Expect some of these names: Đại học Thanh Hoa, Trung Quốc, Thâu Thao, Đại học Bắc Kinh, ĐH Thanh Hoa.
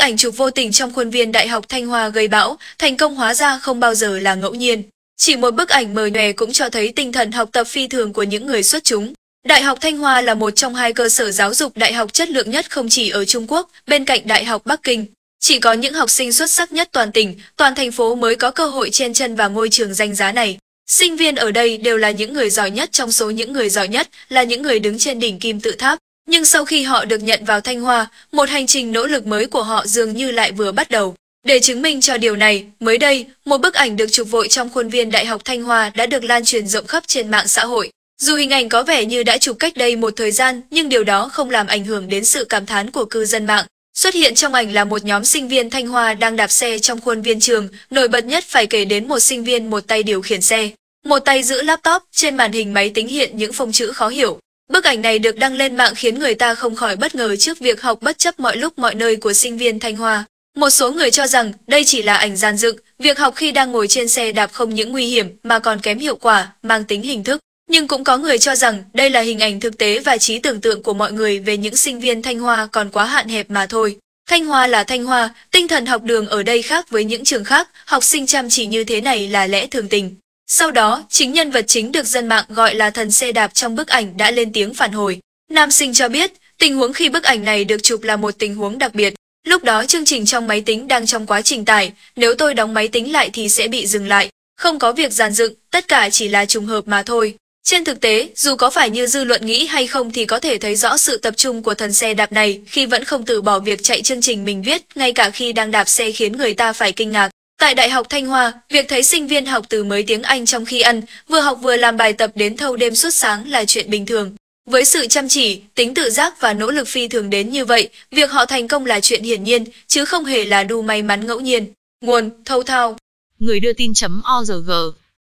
ảnh chụp vô tình trong khuôn viên Đại học Thanh Hoa gây bão, thành công hóa ra không bao giờ là ngẫu nhiên. Chỉ một bức ảnh mờ nhòe cũng cho thấy tinh thần học tập phi thường của những người xuất chúng. Đại học Thanh Hoa là một trong hai cơ sở giáo dục đại học chất lượng nhất không chỉ ở Trung Quốc, bên cạnh Đại học Bắc Kinh. Chỉ có những học sinh xuất sắc nhất toàn tỉnh, toàn thành phố mới có cơ hội chen chân vào ngôi trường danh giá này. Sinh viên ở đây đều là những người giỏi nhất trong số những người giỏi nhất, là những người đứng trên đỉnh kim tự tháp. Nhưng sau khi họ được nhận vào Thanh Hoa, một hành trình nỗ lực mới của họ dường như lại vừa bắt đầu. Để chứng minh cho điều này, mới đây, một bức ảnh được chụp vội trong khuôn viên Đại học Thanh Hoa đã được lan truyền rộng khắp trên mạng xã hội. Dù hình ảnh có vẻ như đã chụp cách đây một thời gian, nhưng điều đó không làm ảnh hưởng đến sự cảm thán của cư dân mạng. Xuất hiện trong ảnh là một nhóm sinh viên Thanh Hoa đang đạp xe trong khuôn viên trường, nổi bật nhất phải kể đến một sinh viên một tay điều khiển xe, một tay giữ laptop, trên màn hình máy tính hiện những phông chữ khó hiểu. Bức ảnh này được đăng lên mạng khiến người ta không khỏi bất ngờ trước việc học bất chấp mọi lúc mọi nơi của sinh viên Thanh Hoa. Một số người cho rằng đây chỉ là ảnh dàn dựng, việc học khi đang ngồi trên xe đạp không những nguy hiểm mà còn kém hiệu quả, mang tính hình thức. Nhưng cũng có người cho rằng đây là hình ảnh thực tế và trí tưởng tượng của mọi người về những sinh viên Thanh Hoa còn quá hạn hẹp mà thôi. Thanh Hoa là Thanh Hoa, tinh thần học đường ở đây khác với những trường khác, học sinh chăm chỉ như thế này là lẽ thường tình. Sau đó, chính nhân vật chính được dân mạng gọi là thần xe đạp trong bức ảnh đã lên tiếng phản hồi. Nam sinh cho biết, tình huống khi bức ảnh này được chụp là một tình huống đặc biệt. Lúc đó chương trình trong máy tính đang trong quá trình tải, nếu tôi đóng máy tính lại thì sẽ bị dừng lại. Không có việc dàn dựng, tất cả chỉ là trùng hợp mà thôi. Trên thực tế, dù có phải như dư luận nghĩ hay không thì có thể thấy rõ sự tập trung của thần xe đạp này khi vẫn không từ bỏ việc chạy chương trình mình viết, ngay cả khi đang đạp xe khiến người ta phải kinh ngạc. Tại Đại học Thanh Hoa, việc thấy sinh viên học từ mới tiếng Anh trong khi ăn, vừa học vừa làm bài tập đến thâu đêm suốt sáng là chuyện bình thường. Với sự chăm chỉ, tính tự giác và nỗ lực phi thường đến như vậy, việc họ thành công là chuyện hiển nhiên, chứ không hề là đu may mắn ngẫu nhiên. Nguồn: Thâu Thao. Người đưa tin.org